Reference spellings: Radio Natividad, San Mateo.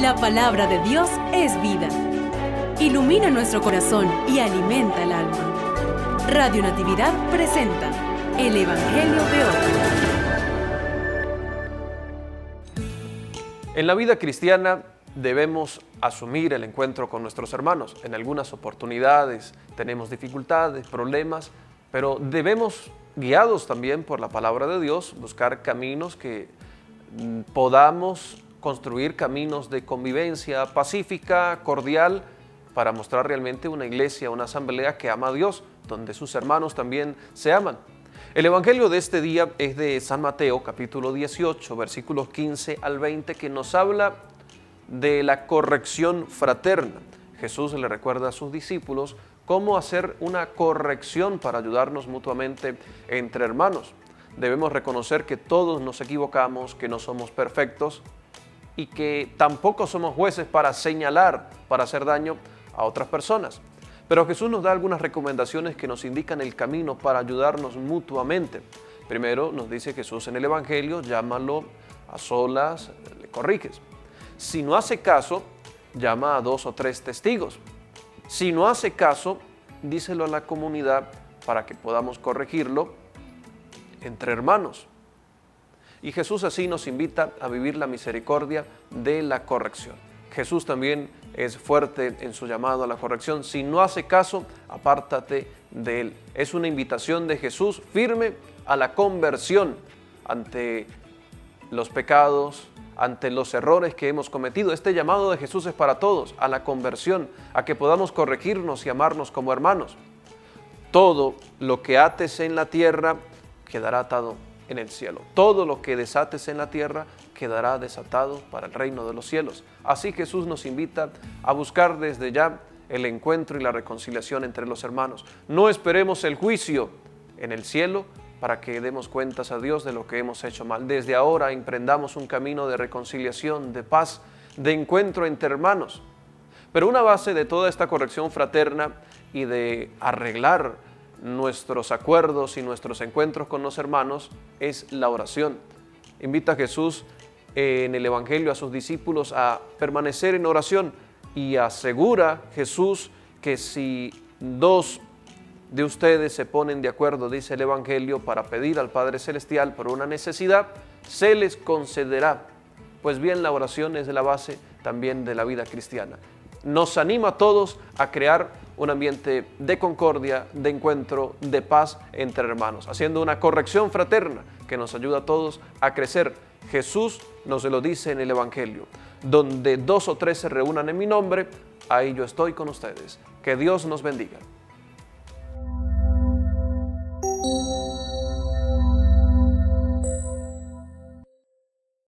La palabra de Dios es vida. Ilumina nuestro corazón y alimenta el alma. Radio Natividad presenta el Evangelio de hoy. En la vida cristiana debemos asumir el encuentro con nuestros hermanos. En algunas oportunidades tenemos dificultades, problemas, pero debemos, guiados también por la palabra de Dios, buscar caminos que podamos construir caminos de convivencia pacífica, cordial, para mostrar realmente una iglesia, una asamblea que ama a Dios, donde sus hermanos también se aman. El Evangelio de este día es de San Mateo, capítulo 18, versículos 15 al 20, que nos habla de la corrección fraterna. Jesús le recuerda a sus discípulos cómo hacer una corrección para ayudarnos mutuamente entre hermanos. Debemos reconocer que todos nos equivocamos, que no somos perfectos, y que tampoco somos jueces para señalar, para hacer daño a otras personas. Pero Jesús nos da algunas recomendaciones que nos indican el camino para ayudarnos mutuamente. Primero nos dice Jesús en el Evangelio, llámalo a solas, le corriges. Si no hace caso, llama a 2 o 3 testigos. Si no hace caso, díselo a la comunidad para que podamos corregirlo entre hermanos. Y Jesús así nos invita a vivir la misericordia de la corrección. Jesús también es fuerte en su llamado a la corrección. Si no hace caso, apártate de él. Es una invitación de Jesús firme a la conversión ante los pecados, ante los errores que hemos cometido. Este llamado de Jesús es para todos, a la conversión, a que podamos corregirnos y amarnos como hermanos. Todo lo que ates en la tierra quedará atado en el cielo. Todo lo que desates en la tierra quedará desatado para el reino de los cielos. Así Jesús nos invita a buscar desde ya el encuentro y la reconciliación entre los hermanos. No esperemos el juicio en el cielo para que demos cuentas a Dios de lo que hemos hecho mal. Desde ahora emprendamos un camino de reconciliación, de paz, de encuentro entre hermanos. Pero una base de toda esta corrección fraterna y de arreglar nuestros acuerdos y nuestros encuentros con los hermanos es la oración. Invita a Jesús en el Evangelio a sus discípulos a permanecer en oración y asegura Jesús que si 2 de ustedes se ponen de acuerdo, dice el Evangelio, para pedir al Padre Celestial por una necesidad, se les concederá. Pues bien, la oración es la base también de la vida cristiana. Nos anima a todos a crear un ambiente de concordia, de encuentro, de paz entre hermanos, haciendo una corrección fraterna que nos ayuda a todos a crecer. Jesús nos lo dice en el Evangelio, donde 2 o 3 se reúnan en mi nombre, ahí yo estoy con ustedes. Que Dios nos bendiga.